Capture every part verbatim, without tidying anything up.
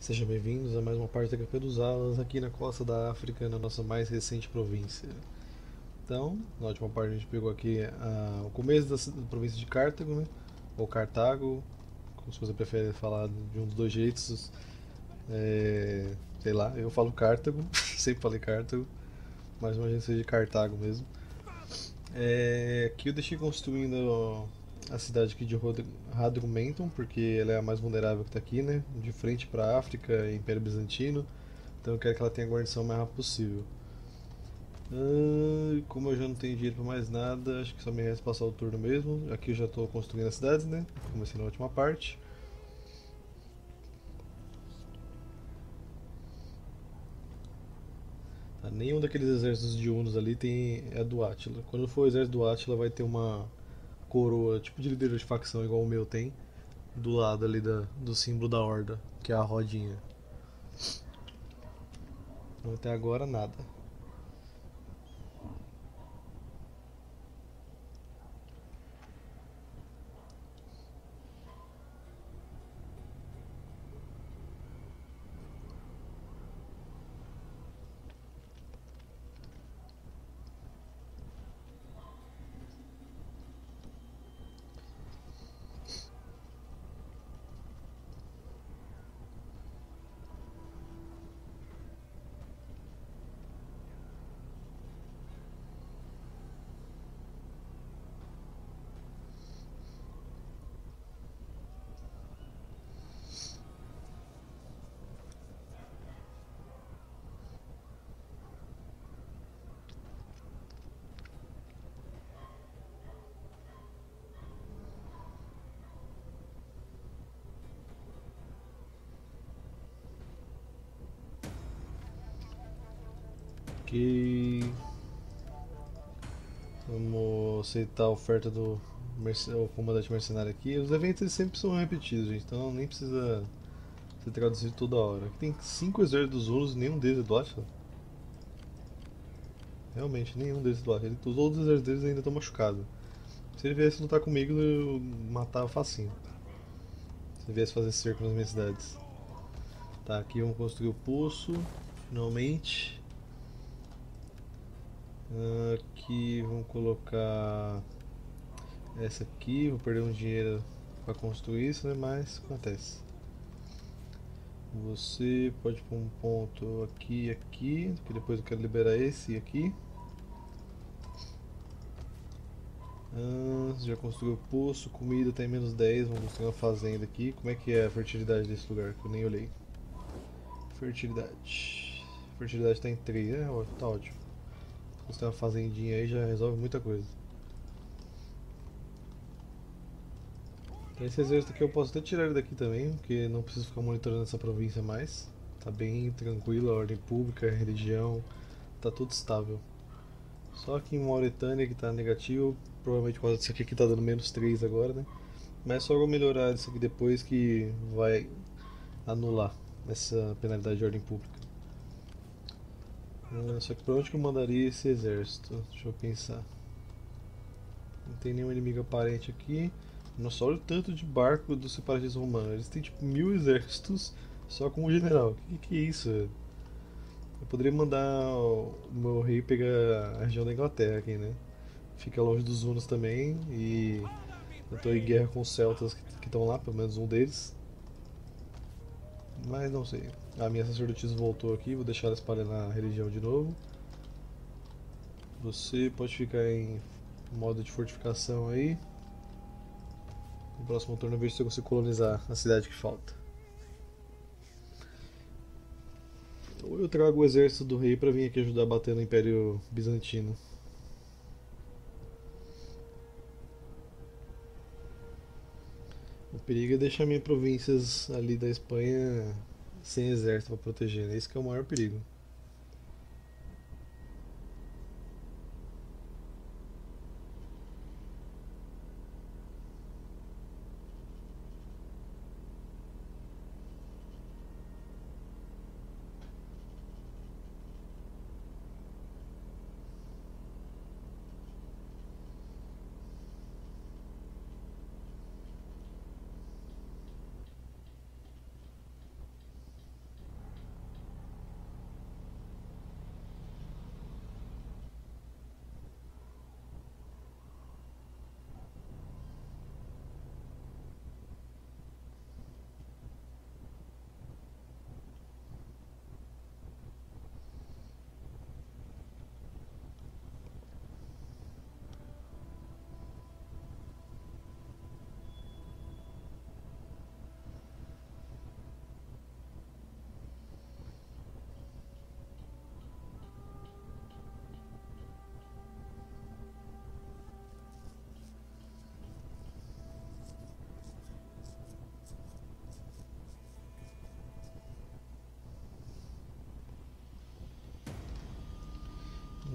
Sejam bem-vindos a mais uma parte da H P dos Alas aqui na costa da África, na nossa mais recente província. Então, na última parte a gente pegou aqui a, o começo da, da província de Cártago, né? Ou Cartago, como se você prefere falar de um dos dois jeitos, é, sei lá, eu falo Cártago, sempre falei Cártago, mas uma agência de Cartago mesmo. É, aqui eu deixei construindo a cidade aqui de Hadrumetum, porque ela é a mais vulnerável que está aqui, né? De frente para a África e Império Bizantino, então eu quero que ela tenha a guarnição o mais rápido possível. Ah, como eu já não tenho dinheiro para mais nada, acho que só me resta passar o turno mesmo. Aqui eu já estou construindo as cidades, né? Comecei na última parte. Tá, nenhum daqueles exércitos diurnos ali tem é do Átila. Quando for o exército do Átila vai ter uma coroa, tipo de líder de facção igual o meu tem, do lado ali da, do símbolo da horda, que é a rodinha. Até agora nada. Vamos aceitar a oferta do comandante mercenário aqui. Os eventos eles sempre são repetidos, gente, então nem precisa ser traduzido toda hora. Aqui tem cinco exércitos dos Zulus e nenhum deles é do Átila. Realmente, nenhum deles é do Átila. Os outros exércitos deles ainda estão machucados. Se ele viesse lutar comigo, eu matava facinho. Se ele viesse fazer cerco nas minhas cidades. Tá, aqui vamos construir o poço, finalmente. Aqui vamos colocar essa aqui, vou perder um dinheiro para construir isso, né? Mas acontece. Você pode pôr um ponto aqui e aqui, porque depois eu quero liberar esse aqui. Ah, já construiu o poço, comida tem menos dez, vamos construir uma fazenda aqui. Como é que é a fertilidade desse lugar? Que eu nem olhei. Fertilidade. Fertilidade está em três, né? Tá ótimo. Se tem uma fazendinha aí já resolve muita coisa. Esse exército aqui eu posso até tirar ele daqui também, porque não preciso ficar monitorando essa província mais. Tá bem tranquila, a ordem pública, a religião, tá tudo estável. Só que em Mauretânia que tá negativo, provavelmente por causa disso aqui que tá dando menos três agora, né? Mas só vou melhorar isso aqui depois que vai anular essa penalidade de ordem pública. Ah, só que pra onde que eu mandaria esse exército? Deixa eu pensar. Não tem nenhum inimigo aparente aqui. Nossa, olha o tanto de barco dos separatistas romanos. Eles têm tipo mil exércitos só com um general. Que que é isso? Eu poderia mandar o meu rei pegar a região da Inglaterra aqui, né? Fica longe dos hunos também. E eu tô em guerra com os celtas que estão lá, pelo menos um deles. Mas não sei. A minha sacerdotisa voltou aqui, vou deixar ela espalhar na religião de novo. Você pode ficar em modo de fortificação aí. No próximo turno eu vejo se eu consigo colonizar a cidade que falta. Ou eu trago o exército do rei para vir aqui ajudar a bater no Império Bizantino. O perigo é deixar minhas províncias ali da Espanha sem exército para proteger, né? Esse que é o maior perigo.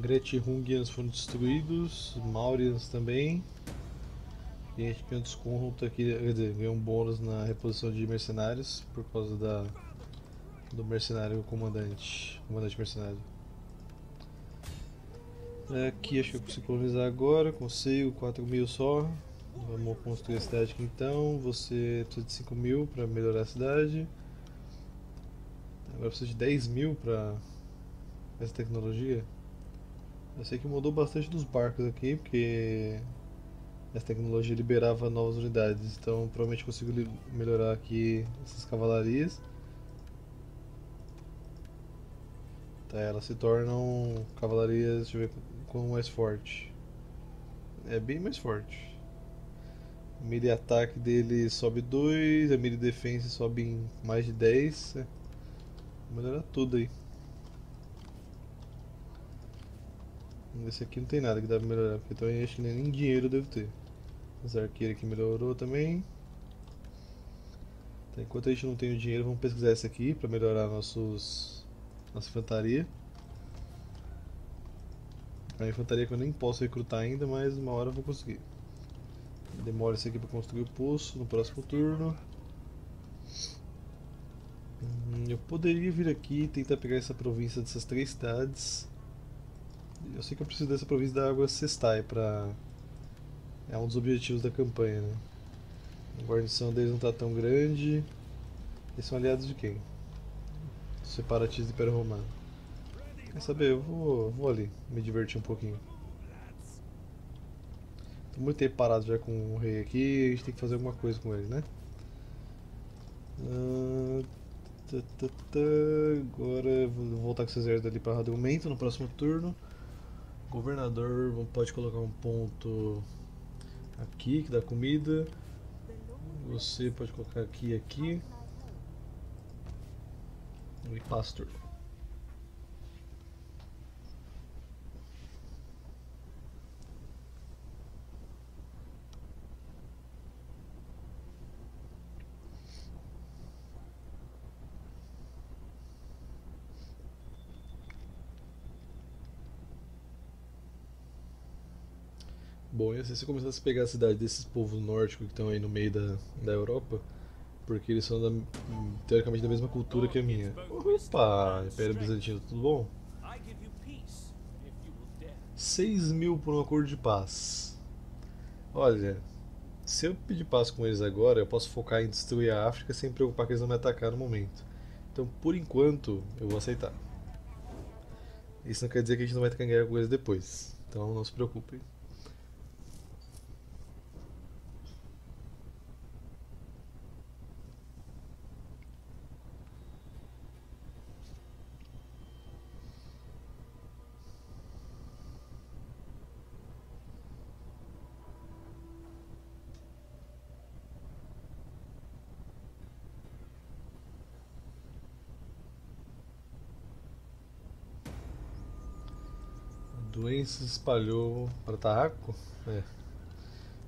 Gretirungians foram destruídos, Maurians também. E a gente ganhou desconto aqui, quer dizer, ganhou um bônus na reposição de mercenários por causa da, do mercenário comandante, comandante mercenário. Aqui acho que eu consigo colonizar agora, consigo, quatro mil só. Vamos construir a cidade aqui então, você precisa de cinco mil para melhorar a cidade. Agora precisa de dez mil para essa tecnologia. Eu sei que mudou bastante dos barcos aqui, porque essa tecnologia liberava novas unidades, então provavelmente consigo melhorar aqui essas cavalarias. Tá, elas se tornam cavalarias, deixa eu ver, como mais forte. É bem mais forte. A mira de ataque dele sobe dois, a mira de defesa sobe em mais de dez. Vou melhorar tudo aí. Esse aqui não tem nada que dá pra melhorar, porque então eu acho que nem dinheiro eu devo ter. Essa arqueira aqui melhorou também. Então, enquanto a gente não tem o dinheiro, vamos pesquisar essa aqui pra melhorar nossos, nossa infantaria. A infantaria que eu nem posso recrutar ainda, mas uma hora eu vou conseguir. Demora isso aqui pra construir o poço no próximo turno. Hum, eu poderia vir aqui e tentar pegar essa província dessas três cidades. Eu sei que eu preciso dessa província da Aquae Sextiae pra... É um dos objetivos da campanha, né? A guarnição deles não tá tão grande. Eles são aliados de quem? Os separatistas do Império Romano. Quer saber? Eu vou, vou ali, me divertir um pouquinho. Tô muito tempo parado já com o rei aqui, a gente tem que fazer alguma coisa com ele, né? Uh... Agora vou voltar com esse exército ali para Hadrumetum no próximo turno. Governador pode colocar um ponto aqui que dá comida. Você pode colocar aqui e aqui. E pastor. Bom, e se você começasse a pegar a cidade desses povos nórdicos que estão aí no meio da, da Europa, porque eles são da, teoricamente da mesma cultura que a minha. Opa, Império Bizantino, tudo bom? seis mil por um acordo de paz. Olha, se eu pedir paz com eles agora, eu posso focar em destruir a África sem preocupar que eles vão me atacar no momento. Então, por enquanto, eu vou aceitar. Isso não quer dizer que a gente não vai ganhar com eles depois, então não se preocupem. Doença se espalhou para Tarraco? É.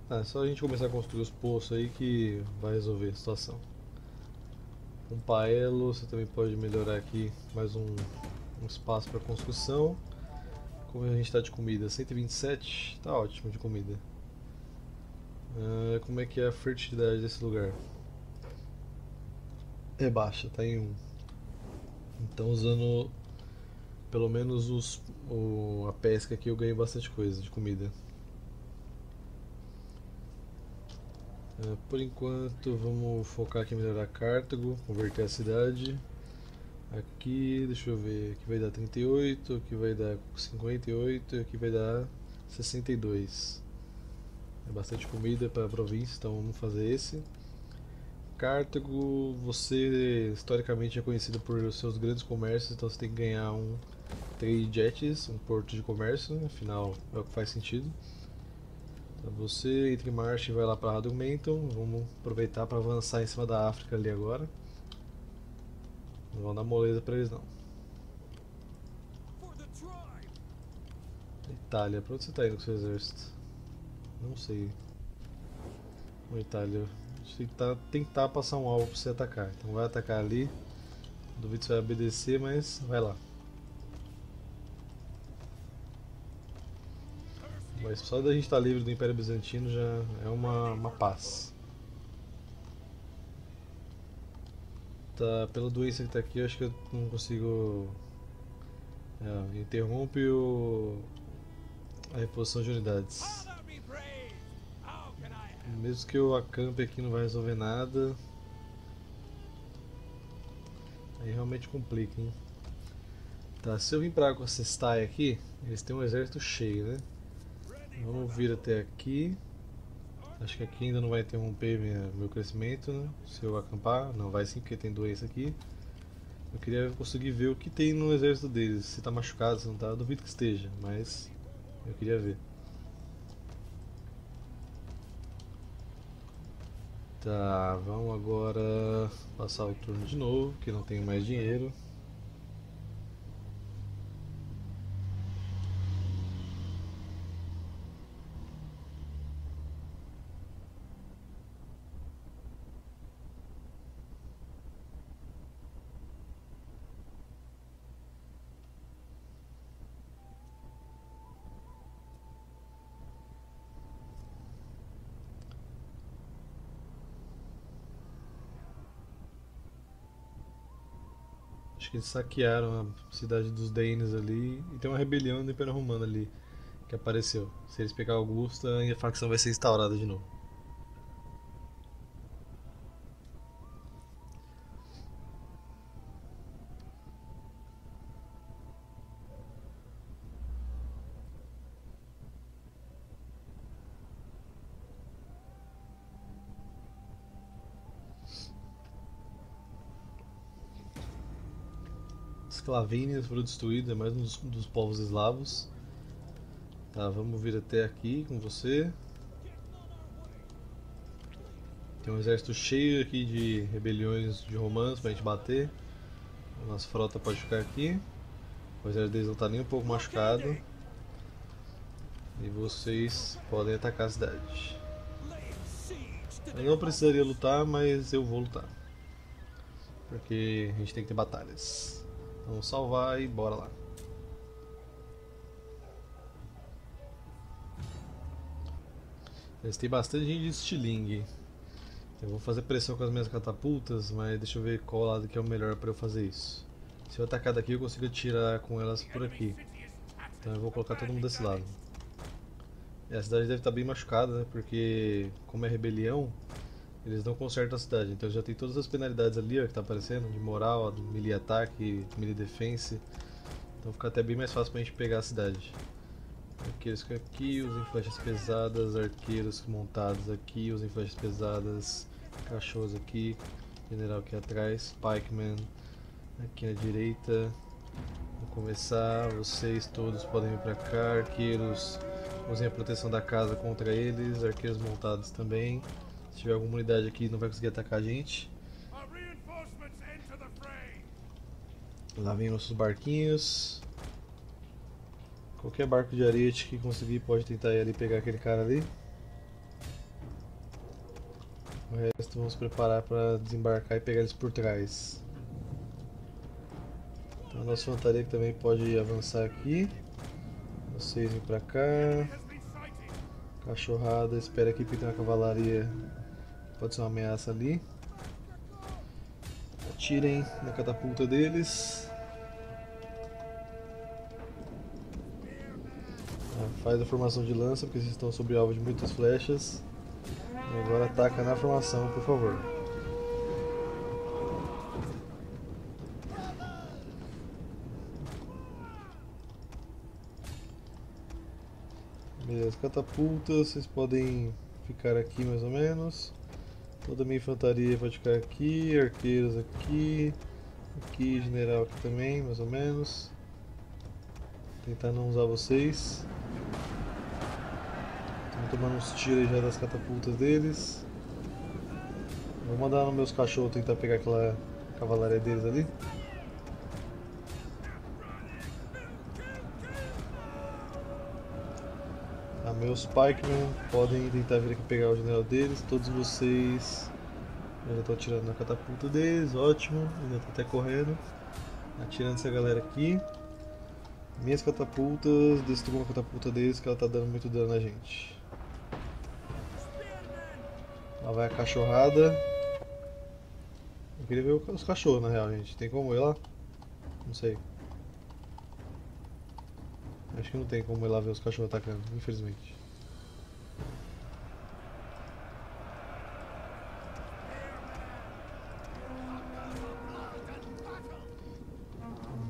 Ah, é só a gente começar a construir os poços aí que vai resolver a situação. Um paelo, você também pode melhorar aqui mais um, um espaço para construção. Como a gente está de comida? cento e vinte e sete? Tá ótimo de comida. Ah, como é que é a fertilidade desse lugar? É baixa, tá em um. Então usando... Pelo menos os, o, a pesca aqui eu ganhei bastante coisa de comida. É, por enquanto vamos focar aqui em melhorar Cártago, converter a cidade. Aqui, deixa eu ver, aqui vai dar trinta e oito, aqui vai dar cinquenta e oito, aqui vai dar sessenta e dois. É bastante comida para a província, então vamos fazer esse. Cártago, você historicamente é conhecido por seus grandes comércios, então você tem que ganhar um... Trade jets, um porto de comércio, afinal é o que faz sentido. Então você entra em marcha e vai lá para Hadrumetum. Vamos aproveitar para avançar em cima da África ali agora. Não vão dar moleza para eles não. Itália, para onde você está indo com seu exército? Não sei. Bom, Itália, você tá, tentar passar um alvo para você atacar. Então vai atacar ali. Duvido que você vai obedecer, mas vai lá. mas só da gente estar livre do Império Bizantino já é uma, uma paz. Tá, pela doença que tá aqui, eu acho que eu não consigo... É, interrompe o... a reposição de unidades. Mesmo que eu acampe aqui não vai resolver nada. Aí realmente complica, hein? Tá, se eu vim pra Aquae Sextiae aqui, eles têm um exército cheio, né? Vamos vir até aqui. Acho que aqui ainda não vai interromper minha, meu crescimento, né? Se eu acampar, não vai sim, porque tem doença aqui. Eu queria conseguir ver o que tem no exército deles, se tá machucado, se não tá, eu duvido que esteja, mas eu queria ver. Tá, vamos agora passar o turno de novo, que não tenho mais dinheiro. Acho que eles saquearam a cidade dos Danes ali, e tem uma rebelião do Império Romano ali, que apareceu. Se eles pegar Augusta, a facção vai ser instaurada de novo. Esclavínias foram destruídas, é mais um dos, dos povos eslavos. Tá, vamos vir até aqui com você. Tem um exército cheio aqui de rebeliões de romanos pra gente bater. A nossa frota pode ficar aqui. O exército deles não tá nem um pouco machucado. E vocês podem atacar a cidade. Eu não precisaria lutar, mas eu vou lutar. Porque a gente tem que ter batalhas. Vamos salvar e bora lá. Eles têm bastante gente de estilingue. Eu vou fazer pressão com as minhas catapultas, mas deixa eu ver qual lado que é o melhor para eu fazer isso. Se eu atacar daqui eu consigo atirar com elas por aqui. Então eu vou colocar todo mundo desse lado. E a cidade deve estar bem machucada, né? Porque como é rebelião, eles não consertam a cidade, então já tem todas as penalidades ali ó, que tá aparecendo, de moral, melee ataque, melee defense. Então fica até bem mais fácil pra gente pegar a cidade. Aqueles que aqui, usem flechas pesadas, arqueiros montados aqui, usem flechas pesadas, cachorros aqui, general aqui atrás, pikeman aqui na direita. Vou começar, vocês todos podem vir pra cá, arqueiros, usem a proteção da casa contra eles, arqueiros montados também. Se tiver alguma unidade aqui não vai conseguir atacar a gente. Lá vem nossos barquinhos. Qualquer barco de arete que conseguir pode tentar ir ali pegar aquele cara ali. O resto vamos preparar para desembarcar e pegar eles por trás. Então a nossa infantaria também pode avançar aqui. Vocês vêm pra cá. Cachorrada, espera aqui porque tem uma cavalaria. Pode ser uma ameaça ali. Atirem na catapulta deles. Ah, faz a formação de lança, porque vocês estão sob alvo de muitas flechas. E agora ataca na formação, por favor. Beleza, catapultas, vocês podem ficar aqui mais ou menos. Toda a minha infantaria vai ficar aqui, arqueiros aqui, aqui, general aqui também, mais ou menos. Tentar não usar vocês. Estão tomando uns tiros já das catapultas deles. Vou mandar nos meus cachorros tentar pegar aquela cavalaria deles ali. Ah, meus pikemen podem tentar vir aqui pegar o general deles. Todos vocês já estão atirando na catapulta deles, ótimo, ainda estão até correndo. Atirando essa galera aqui. Minhas catapultas, destruam a catapulta deles que ela tá dando muito dano na gente. Lá vai a cachorrada. Eu queria ver os cachorros na real, gente. Tem como ir lá? Não sei. Acho que não tem como ir lá ver os cachorros atacando, infelizmente.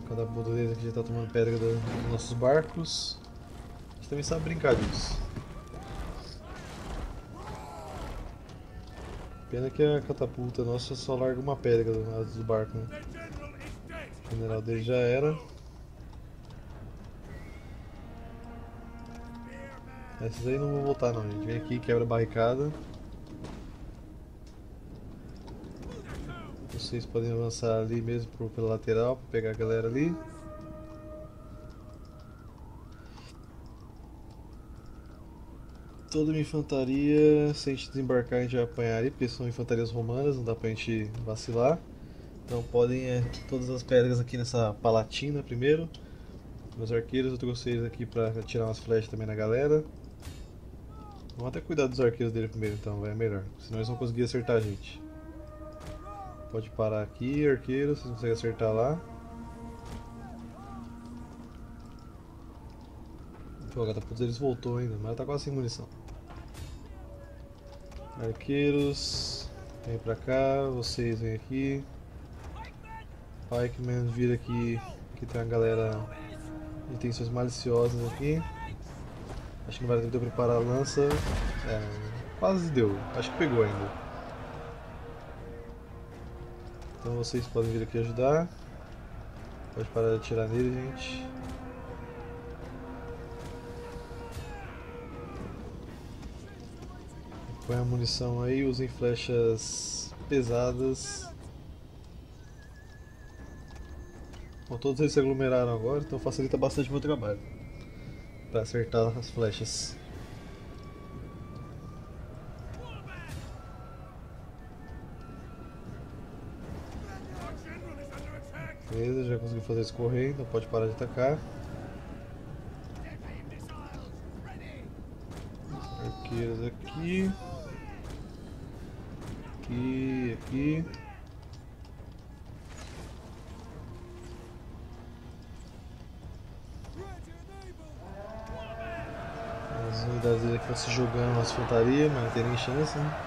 Cada boda deles aqui já tá tomando pedra dos nossos barcos. A gente também sabe brincar disso. Pena que a catapulta nossa só larga uma pedra do barco, né? O general dele já era. Essas aí não vou voltar não, gente. Vem aqui, quebra a barricada. Vocês podem avançar ali mesmo pro, pela lateral, pra pegar a galera ali. Toda minha infantaria, se a gente desembarcar a gente vai apanhar ali, porque são infantarias romanas, não dá pra gente vacilar. Então podem é, todas as pedras aqui nessa palatina primeiro. Meus arqueiros, eu trouxe eles aqui pra tirar umas flechas também na galera. Vamos até cuidar dos arqueiros dele primeiro então, vai, é melhor. Senão eles vão conseguir acertar a gente. Pode parar aqui, arqueiro, vocês conseguem acertar lá. Pô, a catapulta deles voltou ainda, mas ela tá quase sem munição. Arqueiros, vem pra cá, vocês vêm aqui. Pikeman, vira aqui, que tem a galera de intenções maliciosas aqui. Acho que não vai ter que preparar a lança. É, quase deu, acho que pegou ainda. Então vocês podem vir aqui ajudar. Pode parar de atirar nele, gente. Põe a munição aí, usem flechas pesadas. Bom, todos eles se aglomeraram agora, então facilita bastante o meu trabalho para acertar as flechas. Beleza, já consegui fazer isso correr, então pode parar de atacar. Arqueiros aqui. Aqui, aqui. As unidades dele estão se jogando nas frontarias, mas não tem nem chance, né?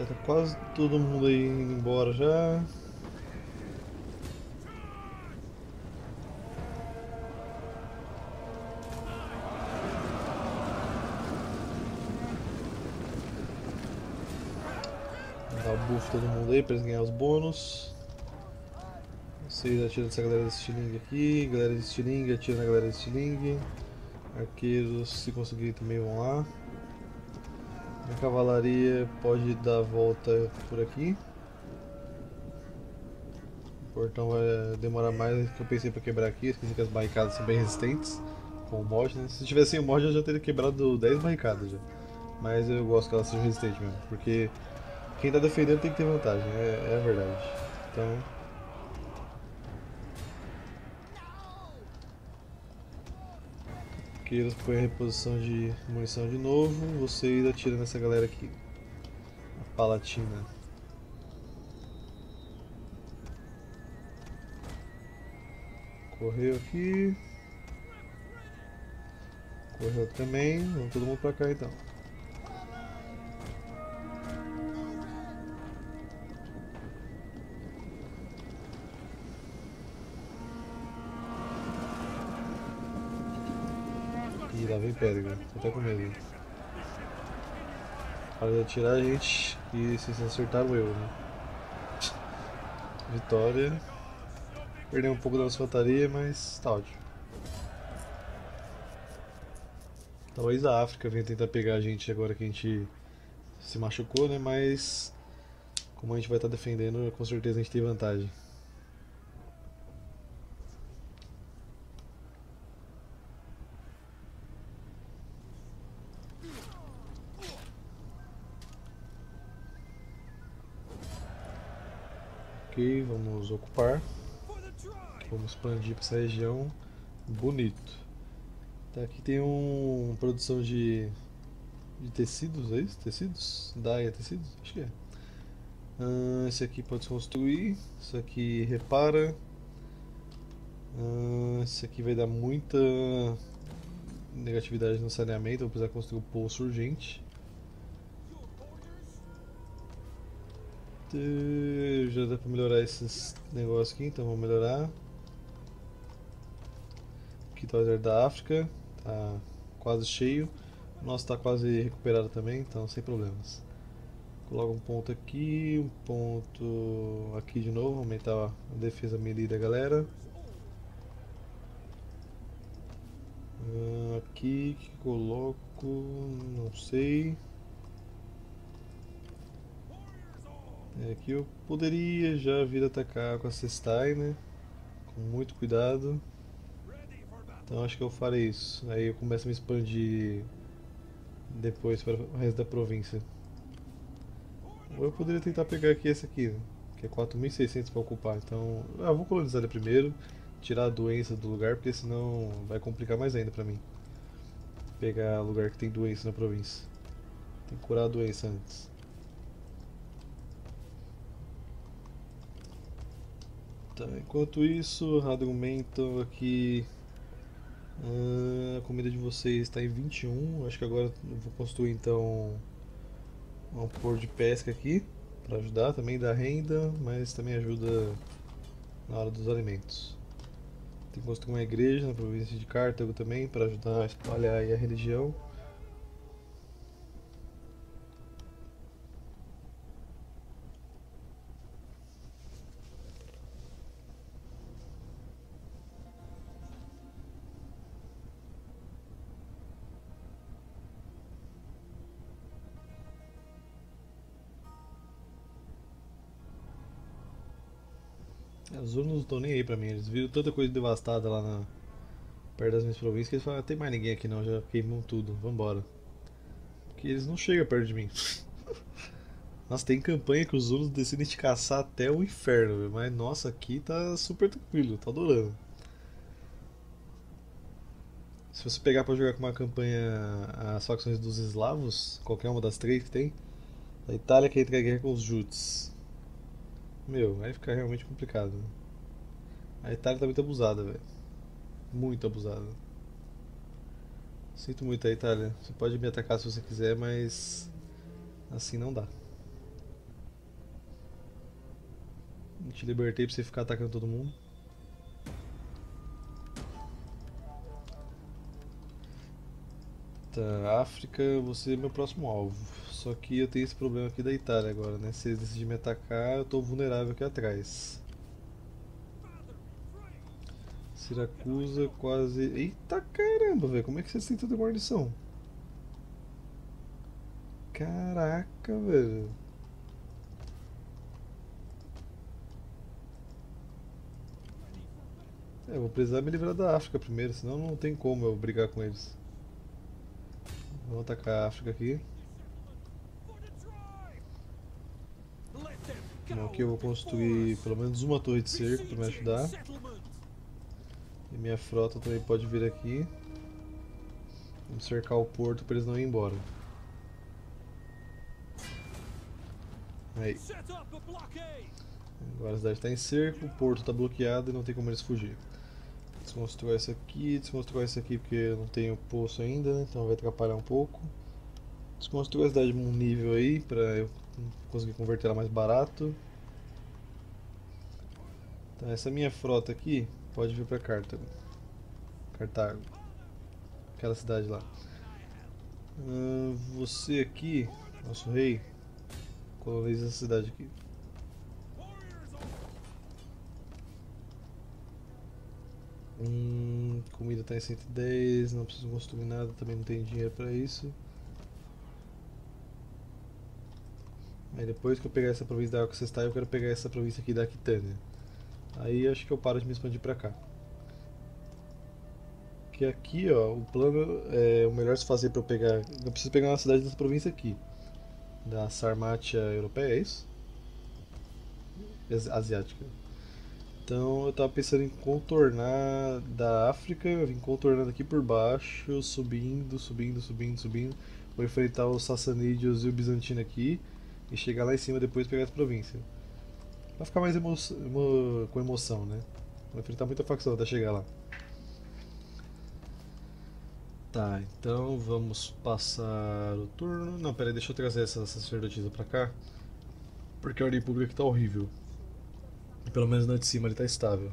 Tá quase todo mundo aí indo embora já. Dá o buff todo mundo aí pra eles ganharem os bônus. Vocês atiram essa galera de estilingue aqui, galera de estilingue, atira na galera de estilingue. Arqueiros, se conseguirem também vão lá. A cavalaria pode dar a volta por aqui. O portão vai demorar mais do que eu pensei para quebrar aqui. Esqueci que as barricadas são bem resistentes com o mod, né? Se tivesse sem o mod eu já teria quebrado dez barricadas já. Mas eu gosto que elas sejam resistentes mesmo, porque quem está defendendo tem que ter vantagem, é, é a verdade. Então eles põem a reposição de munição de novo, vocês atiram nessa galera aqui, a palatina. Correu aqui. Correu também, vamos todo mundo pra cá então. Lá vem pedra, tô até com medo. Para de atirar a gente e vocês acertaram eu, né? Vitória. Perdeu um pouco da nossa infantaria, mas tá ótimo. Talvez a África venha tentar pegar a gente agora que a gente se machucou, né? Mas como a gente vai estar defendendo, com certeza a gente tem vantagem. Ok, vamos ocupar. Vamos expandir para essa região. Bonito. Tá, aqui tem um produção de, de tecidos, é isso? Tecidos? Daia tecidos? Acho que é. Uh, esse aqui pode se construir. Isso aqui repara. Uh, esse aqui vai dar muita negatividade no saneamento. Vou precisar construir um poço urgente. Uh, já dá pra melhorar esses negócios aqui, então vamos melhorar. Aqui tá o deserto da África, tá quase cheio. O nosso tá quase recuperado também, então sem problemas. Coloca um ponto aqui, um ponto aqui de novo, aumentar a defesa melee da galera. Uh, aqui que coloco, não sei. É, aqui eu poderia já vir atacar com a Sextiae, né? Com muito cuidado. Então acho que eu farei isso, aí eu começo a me expandir depois para o resto da província. Ou eu poderia tentar pegar aqui esse aqui, que é quatro mil e seiscentos para ocupar, então... Ah, vou colonizar ele primeiro, tirar a doença do lugar, porque senão vai complicar mais ainda para mim. Pegar lugar que tem doença na província. Tem que curar a doença antes. Tá, enquanto isso, Hadrumetum aqui... Uh, a comida de vocês está em vinte e um, acho que agora eu vou construir então um porto de pesca aqui para ajudar, também dá renda, mas também ajuda na hora dos alimentos. Tem que construir uma igreja na província de Cártago também para ajudar a espalhar aí a religião. Os Zulus não estão nem aí pra mim, eles viram tanta coisa devastada lá na... perto das minhas províncias que eles falaram, ah, tem mais ninguém aqui não, já queimam tudo, vambora. Porque eles não chegam perto de mim. Nossa, tem campanha que os Zulus decidem te caçar até o inferno, véio. Mas nossa, aqui tá super tranquilo, tô adorando. Se você pegar pra jogar com uma campanha as facções dos eslavos, qualquer uma das três que tem, a Itália quer entrar em guerra com os Jutes. Meu, vai ficar realmente complicado. A Itália tá muito abusada, velho. Muito abusada. Sinto muito a Itália. Você pode me atacar se você quiser, mas... assim não dá. Eu te libertei pra você ficar atacando todo mundo. Tá, África, você é meu próximo alvo. Só que eu tenho esse problema aqui da Itália agora, né? Se eles decidirem me atacar, eu estou vulnerável aqui atrás. Siracusa quase... Eita caramba, velho! Como é que vocês têm tanta guarnição? Caraca, velho! É, eu vou precisar me livrar da África primeiro, senão não tem como eu brigar com eles. Vou atacar a África aqui. Aqui eu vou construir pelo menos uma torre de cerco para me ajudar. E minha frota também pode vir aqui. Vamos cercar o porto para eles não irem embora. Aí. Agora a cidade está em cerco, o porto está bloqueado e não tem como eles fugir. Desconstruir isso aqui, desconstruir isso aqui porque eu não tenho poço ainda, né? Então vai atrapalhar um pouco. Desconstruir a cidade um nível aí para eu conseguir converter ela mais barato. Tá, essa minha frota aqui pode vir para Cartago. Cartago, aquela cidade lá. Uh, você aqui, nosso rei, coloniza essa cidade aqui. Hum, Hum, comida tá em cento e dez, não preciso consumir nada, também não tem dinheiro pra isso. Aí depois que eu pegar essa província da Aquae Sextiae, eu quero pegar essa província aqui da Aquitânia. Aí acho que eu paro de me expandir pra cá. Porque aqui, ó, o plano é o melhor se fazer pra eu pegar... Eu preciso pegar uma cidade dessa província aqui. Da Sarmátia Europeia, é isso? Asiática. Então eu tava pensando em contornar da África, eu vim contornando aqui por baixo, subindo, subindo, subindo, subindo. Vou enfrentar os Sassanídeos e o Bizantino aqui. E chegar lá em cima depois e pegar as províncias. Vai ficar mais emo emo com emoção, né? Vai enfrentar muita facção até chegar lá. Tá, então vamos passar o turno... Não, peraí, deixa eu trazer essa sacerdotisa pra cá. Porque a ordem pública tá horrível. Pelo menos na de cima ele tá estável.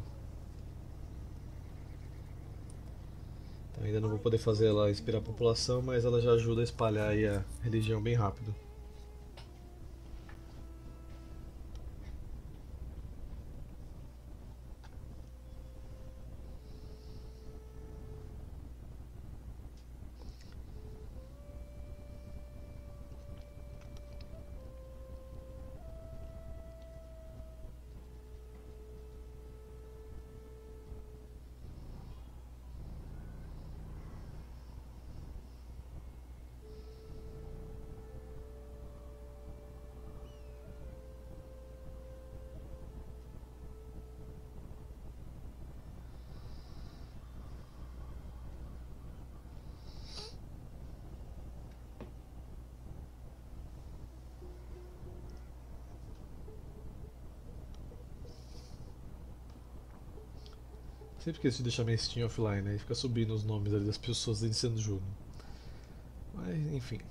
Então, ainda não vou poder fazer ela inspirar a população, mas ela já ajuda a espalhar aí a religião bem rápido. Sempre esqueço de deixar minha Steam offline, né? E fica subindo os nomes ali das pessoas iniciando o jogo. Mas, enfim.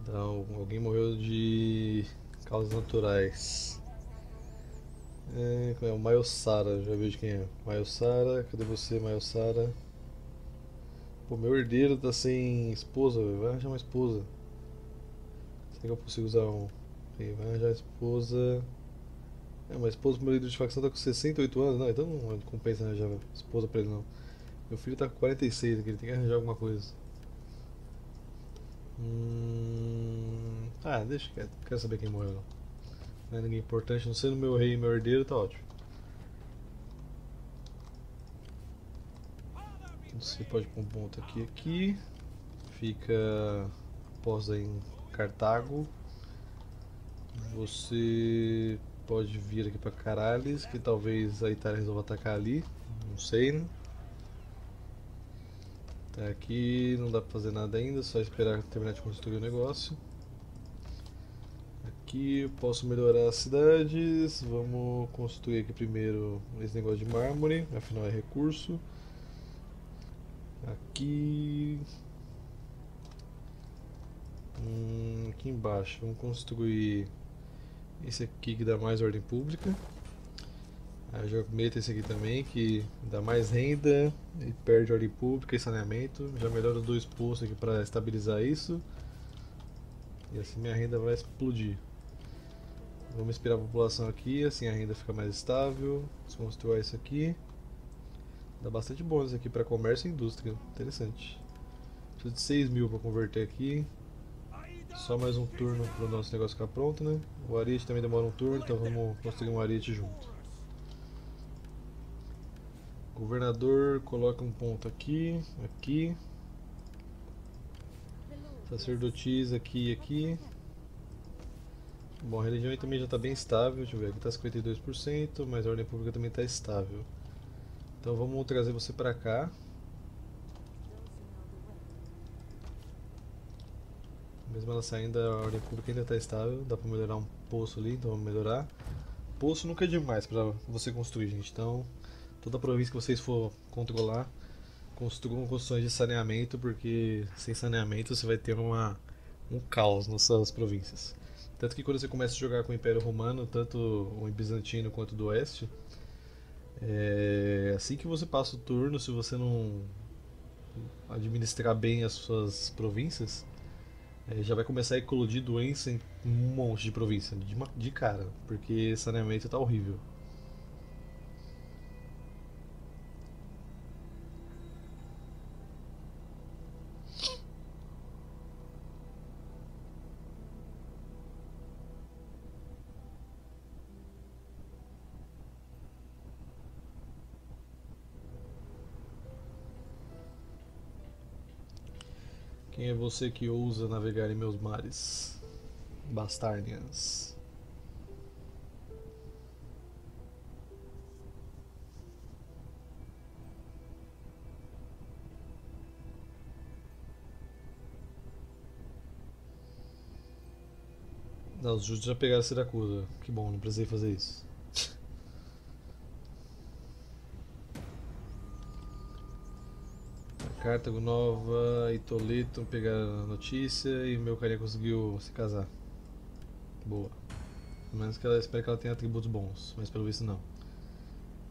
Então, alguém morreu de causas naturais. É, é o Maiosara, já vejo quem é. Maiosara, cadê você, Maiosara? Pô, meu herdeiro tá sem esposa, véio. Vai arranjar uma esposa. Será que eu consigo usar um? Vai arranjar uma esposa. É, mas a esposa do meu líder de facção tá com sessenta e oito anos, não, então não compensa arranjar a esposa pra ele não. Meu filho tá com quarenta e seis, ele tem que arranjar alguma coisa. Hum... Ah, deixa quieto, não quero saber quem morreu não. Não é ninguém importante, não sendo meu rei e meu herdeiro, tá ótimo. Você pode pôr um ponto aqui, aqui. Fica... posa em Cartago. Você... pode vir aqui pra Caralis, que talvez a Itália resolva atacar ali, não sei, né? Tá aqui, não dá pra fazer nada ainda, só esperar terminar de construir o negócio. Aqui eu posso melhorar as cidades, vamos construir aqui primeiro esse negócio de mármore, afinal é recurso. Aqui... Hum, aqui embaixo, vamos construir... esse aqui que dá mais ordem pública. Aí eu já meto esse aqui também, que dá mais renda e perde ordem pública e saneamento. Já melhoro os dois postos aqui para estabilizar isso. E assim minha renda vai explodir. Vamos inspirar a população aqui, assim a renda fica mais estável. Desconstruir isso aqui. Dá bastante bônus aqui para comércio e indústria, interessante. Preciso de seis mil para converter aqui. Só mais um turno para o nosso negócio ficar pronto, né? O Arite também demora um turno, então vamos construir um Arite junto. Governador, coloca um ponto aqui, aqui. Sacerdotisa aqui e aqui. Bom, a religião aí também já está bem estável, deixa eu ver, aqui está cinquenta e dois por cento, mas a ordem pública também está estável. Então vamos trazer você para cá. Mesmo ela saindo, a ordem pública ainda está estável, dá para melhorar um poço ali, então vamos melhorar. Poço nunca é demais para você construir, gente, então toda província que vocês for controlar, construam construções de saneamento, porque sem saneamento você vai ter uma, um caos nas suas províncias. Tanto que quando você começa a jogar com o Império Romano, tanto o Bizantino quanto do Oeste, é, assim que você passa o turno, se você não administrar bem as suas províncias, já vai começar a eclodir doença em um monte de província, de, de cara, porque saneamento tá horrível. Quem é você que ousa navegar em meus mares, Bastárnias? Ah, os justos já pegaram a Siracusa. Que bom, não precisei fazer isso. A Cártago Nova e Toleto pegaram a notícia e meu carinha conseguiu se casar. Boa. Pelo menos que ela espera que ela tenha atributos bons, mas pelo visto não.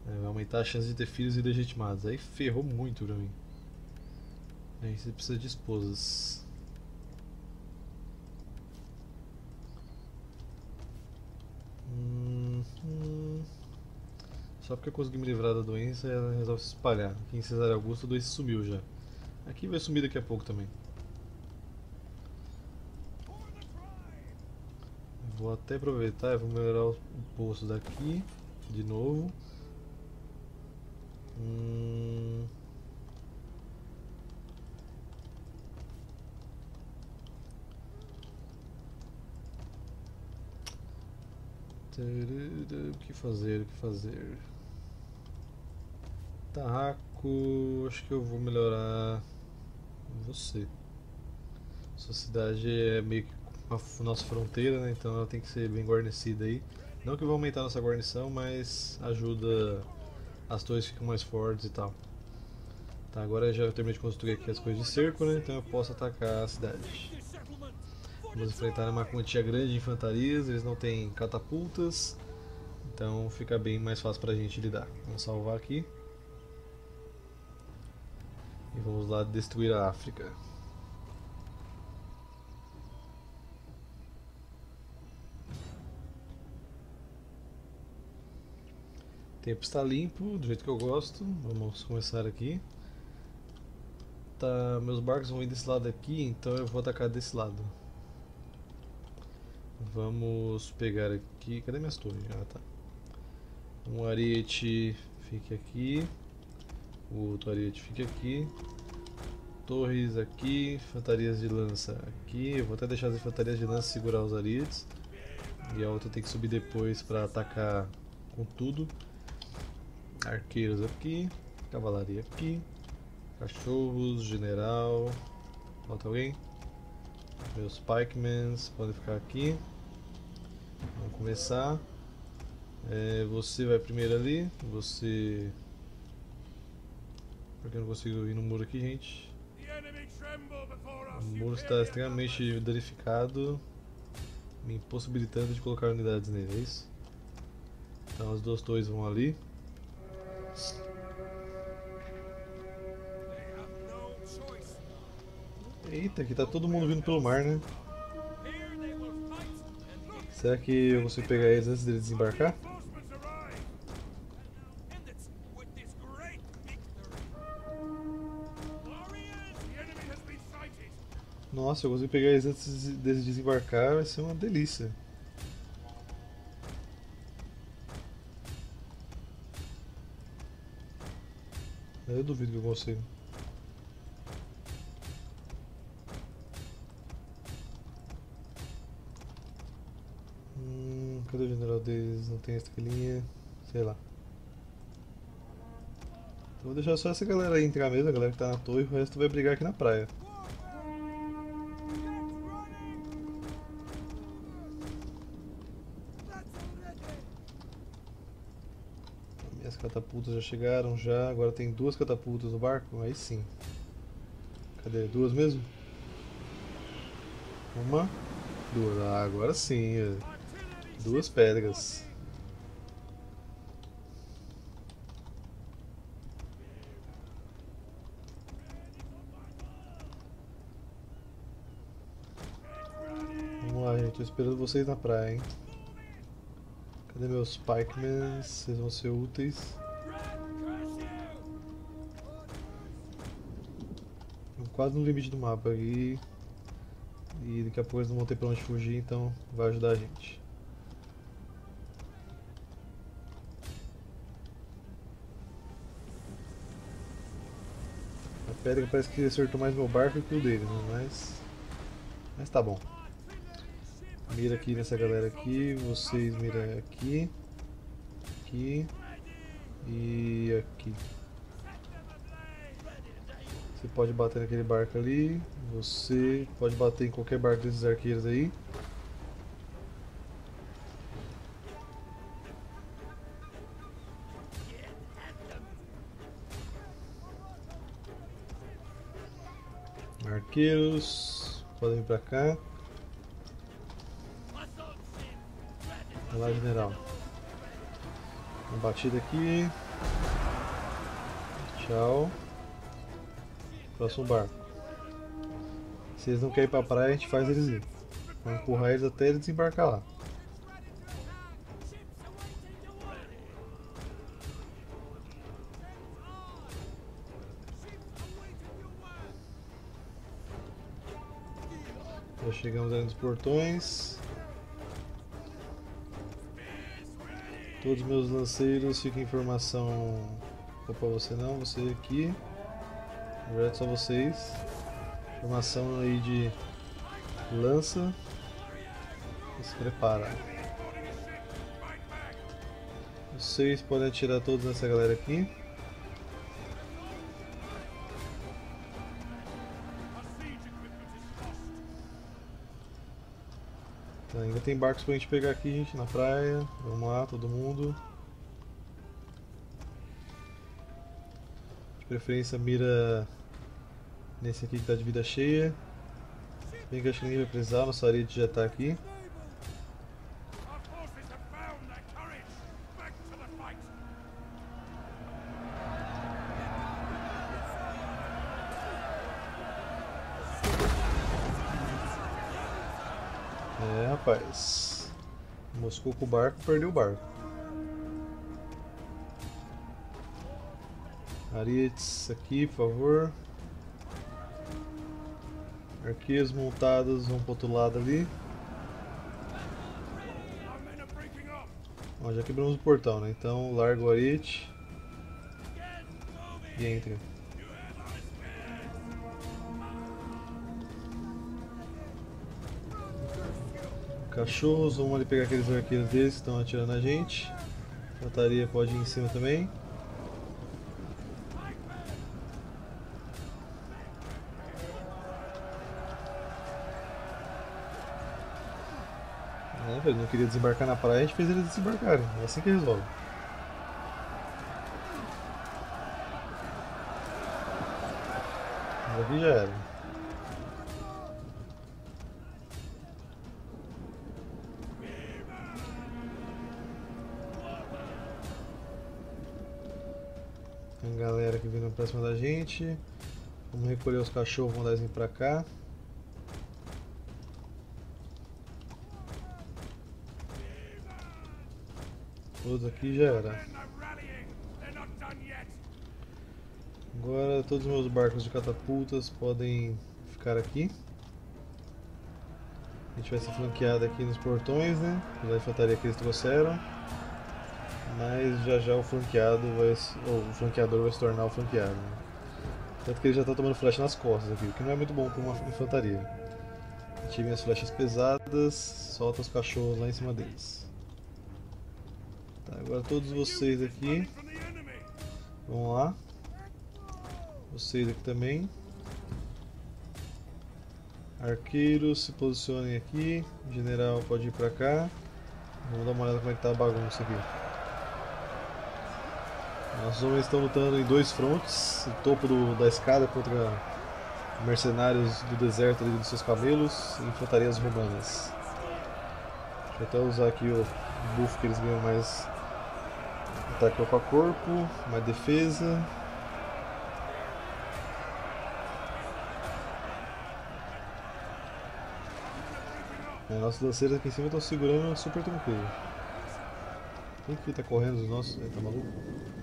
É, vai aumentar a chance de ter filhos ilegitimados. Aí ferrou muito pra mim. A gente precisa de esposas. Hum, só porque eu consegui me livrar da doença, ela resolve se espalhar. Aqui em Cesare Augusto a doença sumiu já. Aqui vai sumir daqui a pouco também. Vou até aproveitar e vou melhorar o poço daqui de novo. Hum... O que fazer, o que fazer? Tarraco, acho que eu vou melhorar você. Sua cidade é meio que a nossa fronteira, né? Então ela tem que ser bem guarnecida aí. Não que vai aumentar a nossa guarnição, mas ajuda, as torres ficam mais fortes e tal. Tá, agora já eu terminei de construir aqui as coisas de cerco, né? Então eu posso atacar a cidade. Vamos enfrentar uma quantia grande de infantarias, eles não têm catapultas, então fica bem mais fácil pra gente lidar. Vamos salvar aqui. E vamos lá destruir a África. O tempo está limpo, do jeito que eu gosto. Vamos começar aqui. Tá, meus barcos vão ir desse lado aqui, então eu vou atacar desse lado. Vamos pegar aqui. Cadê minhas torres? Ah, tá. Um ariete fica aqui. O outro ariete fica aqui. Torres aqui. Infantarias de lança aqui. Eu vou até deixar as infantarias de lança segurar os arietes. E a outra tem que subir depois para atacar com tudo. Arqueiros aqui. Cavalaria aqui. Cachorros. General. Falta alguém? Meus pikemans podem ficar aqui. Vamos começar. É, você vai primeiro ali. Você. Porque eu não consigo ir no muro aqui, gente. O muro está extremamente danificado, me impossibilitando de colocar unidades nele. É isso? Então as duas torres vão ali. Eita, aqui tá todo mundo vindo pelo mar, né? Será que eu consigo pegar eles antes de desembarcar? Nossa, eu consigo pegar eles antes de desembarcar, vai ser uma delícia. Eu duvido que eu consiga. Cadê o general deles? Não tem estrelinha. Sei lá. Então vou deixar só essa galera aí entrar mesmo, a galera que tá na torre, o resto vai brigar aqui na praia. Minhas catapultas já chegaram já, agora tem duas catapultas no barco, aí sim. Cadê? Duas mesmo? Uma, duas. Ah, agora sim. Duas pedras. Vamos lá, gente, tô esperando vocês na praia, hein? Cadê meus pikemans? Vocês vão ser úteis. Tô quase no limite do mapa aqui. E daqui a pouco eles não vão ter pra onde fugir, então vai ajudar a gente. pedra parece que acertou mais meu barco que o dele, né? mas... Mas tá bom. Mira aqui nessa galera aqui, vocês miram aqui, aqui e aqui. Você pode bater naquele barco ali, você pode bater em qualquer barco desses arqueiros aí. Arqueiros, podem vir pra cá. Vai lá, general. Uma batida aqui. Tchau. Próximo barco. Se eles não querem ir pra praia, a gente faz eles ir. Vamos empurrar eles até eles desembarcar lá. Já chegamos ali nos portões. Todos os meus lanceiros, fica informação. Opa, você não, você aqui. Na verdade, só vocês. Informação aí de lança. Se prepara. Vocês podem atirar todos nessa galera aqui. Ainda tem barcos pra gente pegar aqui, gente, na praia. Vamos lá, todo mundo. De preferência mira nesse aqui que tá de vida cheia. Bem que acho que ninguém vai precisar, nossa arete já tá aqui. Rapaz, moscou com o barco, perdeu o barco. Arietes aqui, por favor. Arqueiros montados, vão pro outro lado ali. Ó, já quebramos o portão, né? Então larga o ariete e entra. Cachorros, vamos ali pegar aqueles arqueiros deles que estão atirando a gente. Infantaria pode ir em cima também. É, velho, não queria desembarcar na praia, a gente fez eles desembarcarem. É assim que resolve. Mas aqui já era. Galera que vindo pra cima da gente. Vamos recolher os cachorros, vamos dar eles pra cá. Todos aqui já era. Agora todos os meus barcos de catapultas podem ficar aqui. A gente vai ser flanqueado aqui nos portões, né? Pela infantaria que eles trouxeram. Mas já já o flanqueado vai, ou o flanqueador vai se tornar o flanqueado, né? Tanto que ele já está tomando flecha nas costas aqui, o que não é muito bom para uma infantaria. Ative minhas flechas pesadas, solta os cachorros lá em cima deles. Tá, agora todos vocês aqui, vamos lá. Vocês aqui também. Arqueiros, se posicionem aqui. General pode ir para cá. Vamos dar uma olhada como é que tá a bagunça aqui. Os homens estão lutando em dois frontes, o topo do, da escada contra mercenários do deserto ali dos seus camelos e infantarias romanas. Deixa eu até usar aqui o buff que eles ganham mais ataque corpo a corpo, mais defesa. É, nossos lanceiros aqui em cima estão segurando super tranquilo. Quem que tá correndo os nossos? Ele tá maluco?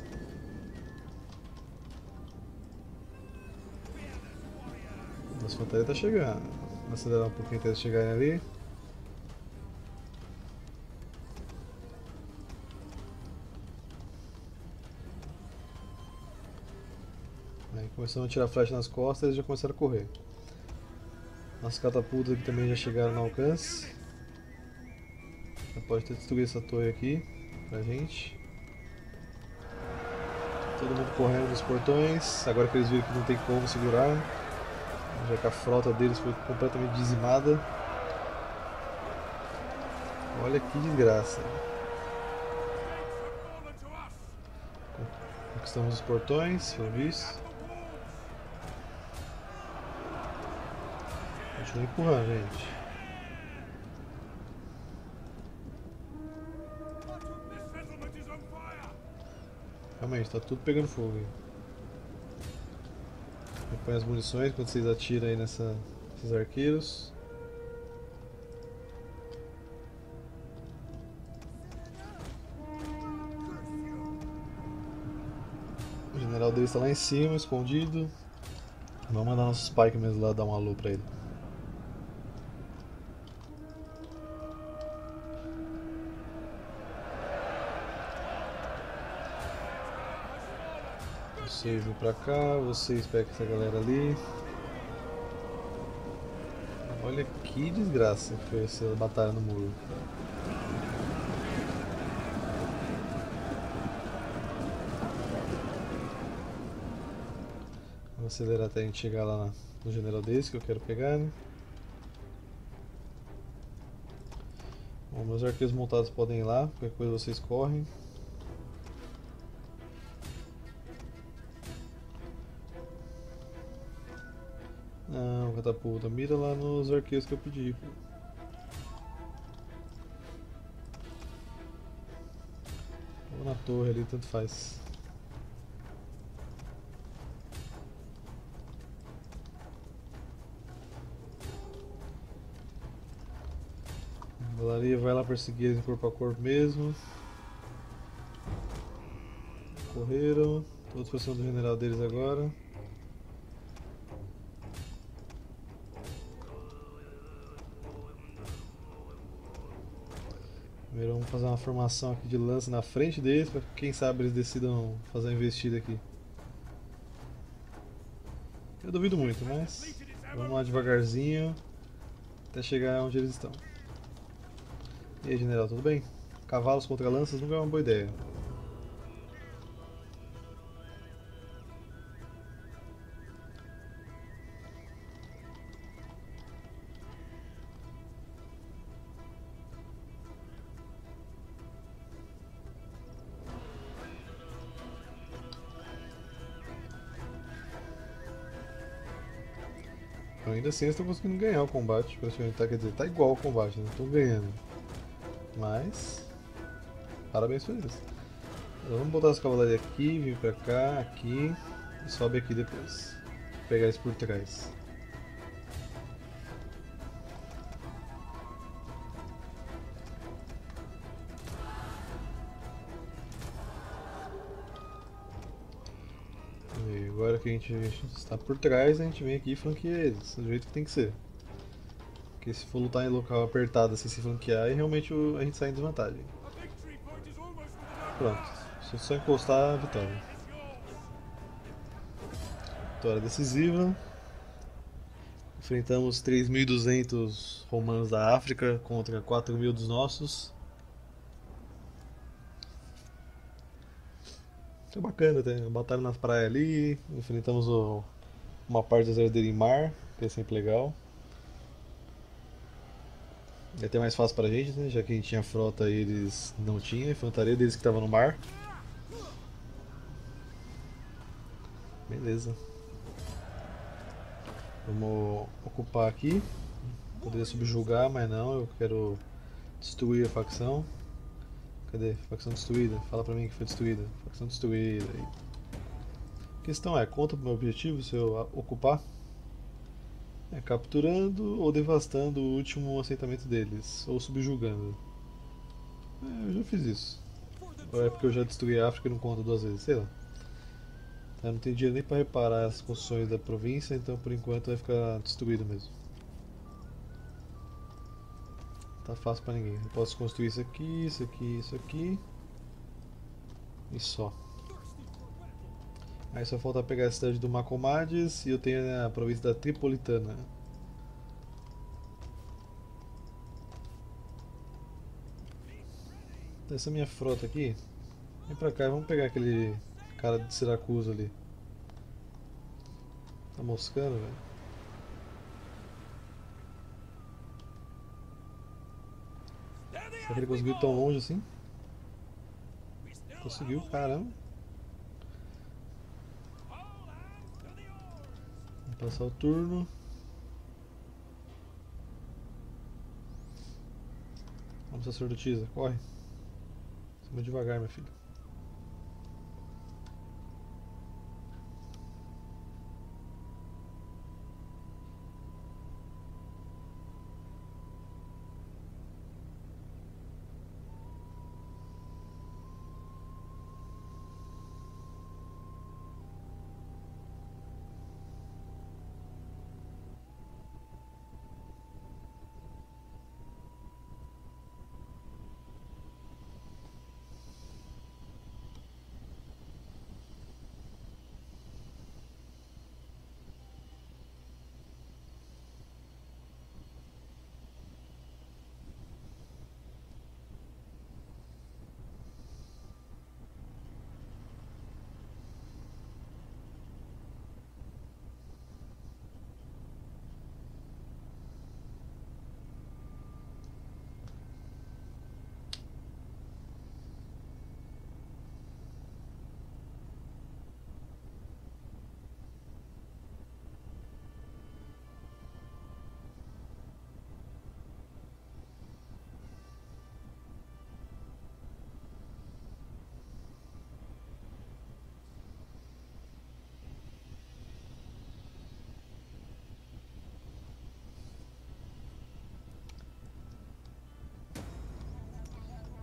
Nossa infantaria tá chegando. Vou acelerar um pouquinho até eles chegarem ali. Aí começaram a tirar flecha nas costas e já começaram a correr. As catapultas aqui também já chegaram no alcance. Já pode ter destruído essa torre aqui pra gente. Todo mundo correndo nos portões. Agora que eles viram que não tem como segurar, já que a frota deles foi completamente dizimada. Olha que desgraça. Conquistamos os portões, pelo visto. Continua empurrando, gente. Calma aí, está tudo pegando fogo aí. Acompanha as munições quando vocês atiram aí nessa, nesses arqueiros. O general dele está lá em cima, escondido. Vamos mandar nossos Spike mesmo lá dar um alô pra ele. Vocês vão pra cá, vocês pegam essa galera ali. Olha que desgraça que foi essa batalha no muro. Vou acelerar até a gente chegar lá no general desse que eu quero pegar, né? Bom, meus arqueiros montados podem ir lá, qualquer coisa vocês correm. Não, catapulta, mira lá nos arqueiros que eu pedi. Ou na torre ali, tanto faz. A galeria vai lá perseguir eles corpo a corpo mesmo. Correram, todos para cima do general deles agora. Primeiro vamos fazer uma formação aqui de lança na frente deles, para quem sabe eles decidam fazer a investida aqui. Eu duvido muito, mas vamos lá devagarzinho até chegar onde eles estão. E aí, general, tudo bem? Cavalos contra lanças nunca é uma boa ideia. Ainda assim, eles estão conseguindo ganhar o combate, praticamente, tá, quer dizer, tá igual o combate, não estão ganhando. Mas, parabéns por isso. Então, vamos botar as cavalarias aqui, vir pra cá, aqui, e sobe aqui depois. Vou pegar eles por trás. Agora que a gente está por trás, a gente vem aqui e flanqueia eles, do jeito que tem que ser. Porque se for lutar em local apertado, assim, se flanquear, aí realmente a gente sai em desvantagem. Pronto, se só encostar, vitória. Vitória decisiva. Enfrentamos três mil e duzentos romanos da África contra quatro mil dos nossos. Foi bacana, tem uma batalha na praia ali, enfrentamos o, uma parte do exército dele em mar, que é sempre legal. É até mais fácil pra gente, né? Já que a gente tinha frota e eles não tinham, a infantaria deles que estava no mar. Beleza. Vamos ocupar aqui. Poderia subjugar, mas não, eu quero destruir a facção. Cadê? Facção destruída? Fala pra mim que foi destruída. Facção destruída. A questão é, conta pro meu objetivo se eu ocupar? É capturando ou devastando o último assentamento deles, ou subjugando. É, eu já fiz isso. Ou é porque eu já destruí a África e não conto duas vezes, sei lá. Eu não tenho dinheiro nem pra reparar as construções da província, então por enquanto vai ficar destruído mesmo. Tá fácil pra ninguém. Eu posso construir isso aqui, isso aqui, isso aqui. E só. Aí só falta pegar a cidade do Macomades e eu tenho a província da Tripolitana. Essa minha frota aqui, vem pra cá, vamos pegar aquele cara de Siracusa ali. Tá moscando, velho. Será que ele conseguiu ir tão longe assim? Conseguiu, caramba. Vamos passar o turno. Vamos, sacerdotisa, corre. Vamos devagar, minha filha.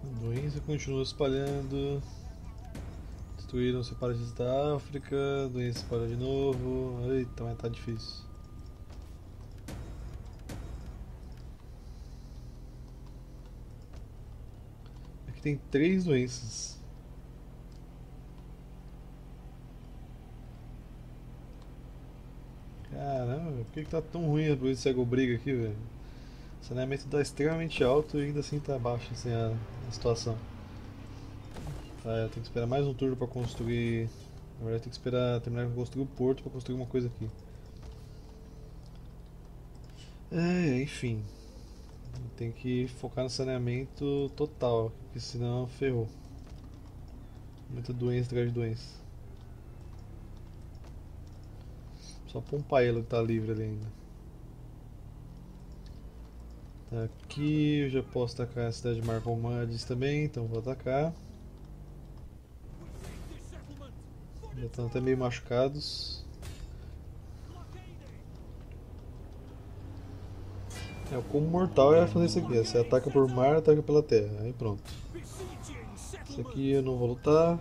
A doença continua espalhando. Destruíram separatistas da África. A doença espalha de novo. Eita, mas tá difícil. Aqui tem três doenças. Caramba, por que, que tá tão ruim a doença cego-briga aqui, velho? O saneamento está extremamente alto e ainda assim está baixo assim, a, a situação. Tá, eu tenho que esperar mais um turno para construir. Na verdade, eu tenho que esperar terminar de construir o porto para construir uma coisa aqui. É, enfim, tem que focar no saneamento total, porque senão ferrou. Muita doença atrás de doença. Só Pompeia que está livre ali ainda. Aqui eu já posso atacar a cidade de Marcomandis também, então vou atacar. Já estão até meio machucados. É, o combo mortal é fazer isso aqui, você ataca por mar, ataca pela terra, aí pronto. Isso aqui eu não vou lutar.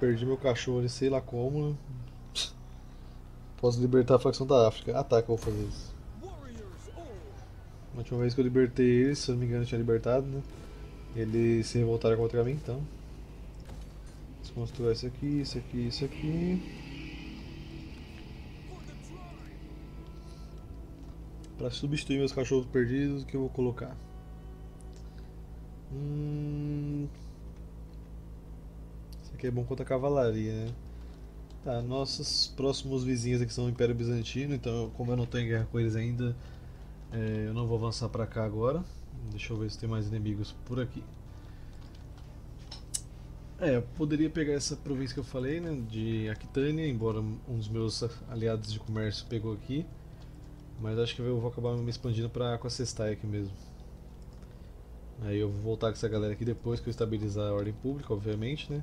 Perdi meu cachorro ali, sei lá como, né? Posso libertar a facção da África. Ah tá, que eu vou fazer isso. Na última vez que eu libertei eles, se eu não me engano eu tinha libertado, né? Eles se revoltaram contra mim, então desconstruir isso aqui, isso aqui, isso aqui. Pra substituir meus cachorros perdidos, o que eu vou colocar? Hum... Que é bom contra a cavalaria, né? Tá, nossos próximos vizinhos aqui são o Império Bizantino, então como eu não tenho guerra com eles ainda, é, eu não vou avançar pra cá agora. Deixa eu ver se tem mais inimigos por aqui. É, eu poderia pegar essa província que eu falei, né, de Aquitânia, embora um dos meus aliados de comércio pegou aqui. Mas acho que eu vou acabar me expandindo pra Aquae Sextiae aqui mesmo. Aí eu vou voltar com essa galera aqui depois que eu estabilizar a ordem pública, obviamente, né?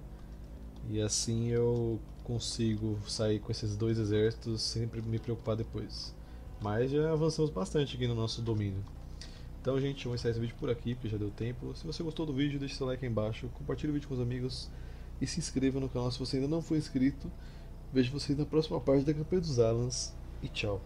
E assim eu consigo sair com esses dois exércitos sem me preocupar depois. Mas já avançamos bastante aqui no nosso domínio. Então gente, vou encerrar esse vídeo por aqui, porque já deu tempo. Se você gostou do vídeo, deixa seu like aí embaixo, compartilha o vídeo com os amigos e se inscreva no canal se você ainda não for inscrito. Vejo vocês na próxima parte da campanha dos Alans e tchau!